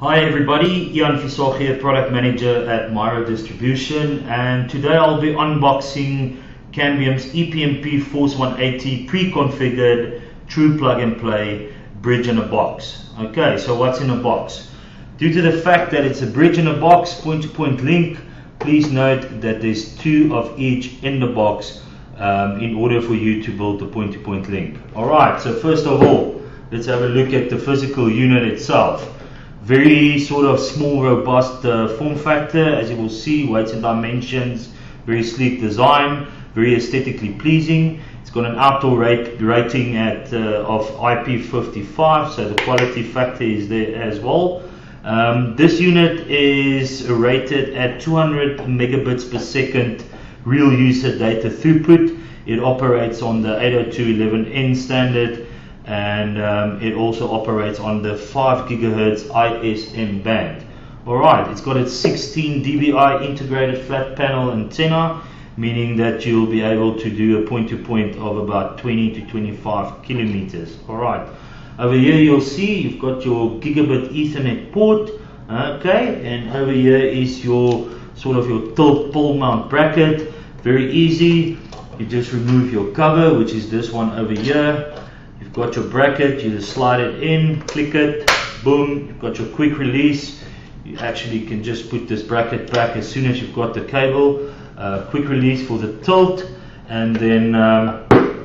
Hi everybody, Ian Fisoghi, Product Manager at MiRO Distribution, and today I'll be unboxing Cambium's EPMP Force 180 pre-configured true plug-and-play bridge in a box. Okay, so what's in a box? Due to the fact that it's a bridge in a box, point-to-point link, please note that there's two of each in the box in order for you to build the point-to-point link. Alright, so first of all, let's have a look at the physical unit itself. Very sort of small, robust form factor, as you will see, weights and dimensions, very sleek design, very aesthetically pleasing. It's got an outdoor rating of IP55, so the quality factor is there as well. This unit is rated at 200 megabits per second real user data throughput. It operates on the 802.11n standard, and it also operates on the 5 gigahertz ISM band. Alright, it's got its 16 dBi integrated flat panel antenna, meaning that you'll be able to do a point-to-point of about 20 to 25 kilometers. Alright, over here you'll see you've got your gigabit Ethernet port, okay, and over here is your sort of your tilt pull mount bracket. Very easy, you just remove your cover, which is this one over here. You've got your bracket, you just slide it in, click it, boom, you've got your quick release. You actually can just put this bracket back as soon as you've got the cable. Quick release for the tilt, and then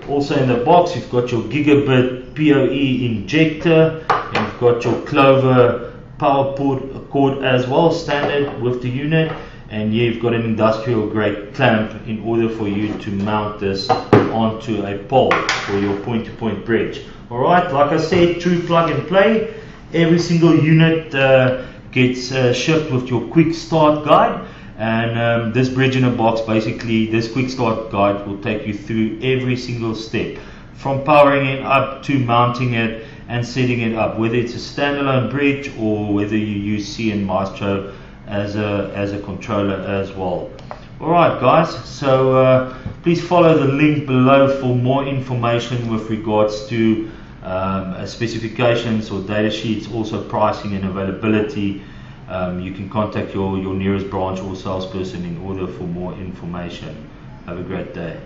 also in the box you've got your gigabit PoE injector, and you've got your Clover power cord as well, standard with the unit, and yeah, you've got an industrial grade clamp in order for you to mount this onto a pole for your point-to-point bridge. Alright, like I said, true plug and play. Every single unit gets shipped with your quick start guide, and this bridge in a box, basically this quick start guide will take you through every single step, from powering it up to mounting it and setting it up, whether it's a standalone bridge or whether you use cn Maestro as a controller as well. Alright guys, so please follow the link below for more information with regards to specifications or data sheets, also pricing and availability. You can contact your nearest branch or salesperson in order for more information. Have a great day.